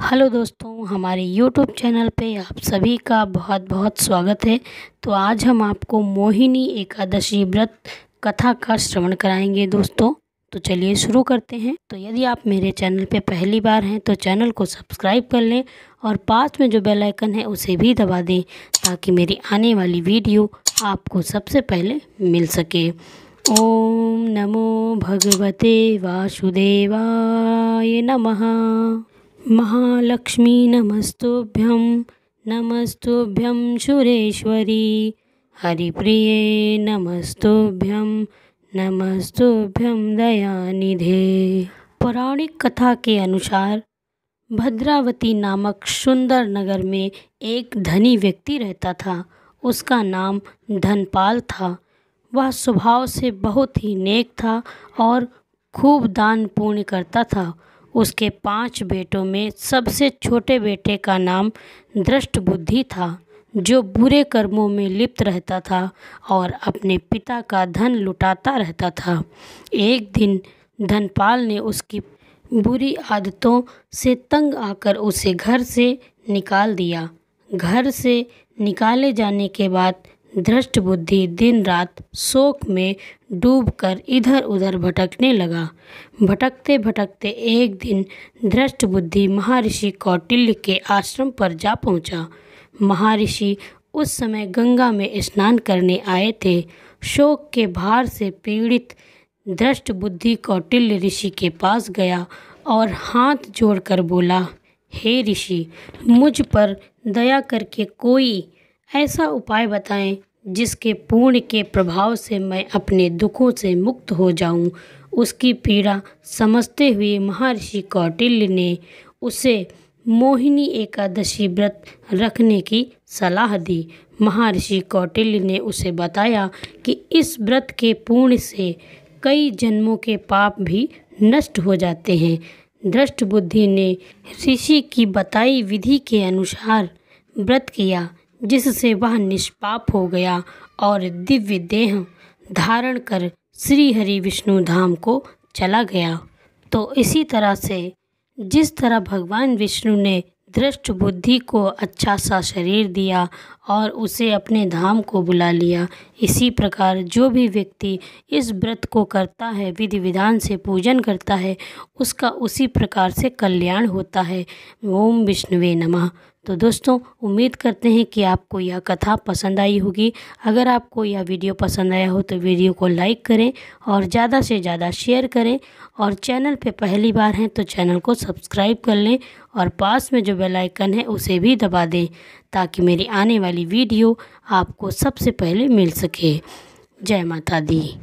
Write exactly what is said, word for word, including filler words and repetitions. Hello दोस्तों, हमारे YouTube channel पे आप सभी का बहुत बहुत स्वागत है। तो आज हम आपको मोहिनी एकादशी व्रत कथा का श्रवण कराएंगे दोस्तों। तो चलिए शुरू करते हैं। तो यदि आप मेरे चैनल पे पहली बार हैं तो चैनल को सब्सक्राइब कर लें और पास में जो बेल आइकन है उसे भी दबा दें ताकि मेरी आने वाली वीडियो आपको सबसे पहले मिल सके। ओम नमो भगवते वासुदेवाय नमः। महालक्ष्मी नमस्तुभ्यं नमस्तुभ्यं सुरेश्वरी। हरिप्रिये नमस्तुभ्यं नमस्तुभ्यं दयानिधे। पौराणिक कथा के अनुसार भद्रावती नामक सुंदर नगर में एक धनी व्यक्ति रहता था। उसका नाम धनपाल था। वह स्वभाव से बहुत ही नेक था और खूब दान पुण्य करता था। उसके पांच बेटों में सबसे छोटे बेटे का नाम दृष्टबुद्धि था, जो बुरे कर्मों में लिप्त रहता था और अपने पिता का धन लुटाता रहता था। एक दिन धनपाल ने उसकी बुरी आदतों से तंग आकर उसे घर से निकाल दिया। घर से निकाले जाने के बाद दृष्टबुद्धि दिन रात शोक में डूबकर इधर उधर भटकने लगा। भटकते भटकते एक दिन दृष्टबुद्धि महर्षि कौटिल्य के आश्रम पर जा पहुंचा। महर्षि उस समय गंगा में स्नान करने आए थे। शोक के भार से पीड़ित दृष्टबुद्धि कौटिल्य ऋषि के पास गया और हाथ जोड़कर बोला, हे ऋषि, मुझ पर दया करके कोई ऐसा उपाय बताएं जिसके पुण्य के प्रभाव से मैं अपने दुखों से मुक्त हो जाऊं। उसकी पीड़ा समझते हुए महर्षि कौटिल्य ने उसे मोहिनी एकादशी व्रत रखने की सलाह दी। महर्षि कौटिल्य ने उसे बताया कि इस व्रत के पुण्य से कई जन्मों के पाप भी नष्ट हो जाते हैं। दृष्टबुद्धि ने ऋषि की बताई विधि के अनुसार व्रत किया, जिससे वह निष्पाप हो गया और दिव्य देह धारण कर श्री हरि विष्णु धाम को चला गया। तो इसी तरह से जिस तरह भगवान विष्णु ने दृष्टबुद्धि को अच्छा सा शरीर दिया और उसे अपने धाम को बुला लिया, इसी प्रकार जो भी व्यक्ति इस व्रत को करता है, विधि विधान से पूजन करता है, उसका उसी प्रकार से कल्याण होता है। ओम विष्णुवे नमः। तो दोस्तों, उम्मीद करते हैं कि आपको यह कथा पसंद आई होगी। अगर आपको यह वीडियो पसंद आया हो तो वीडियो को लाइक करें और ज़्यादा से ज़्यादा शेयर करें, और चैनल पे पहली बार हैं तो चैनल को सब्सक्राइब कर लें और पास में जो बेल आइकन है उसे भी दबा दें ताकि मेरी आने वाली वीडियो आपको सबसे पहले मिल सके। जय माता दी।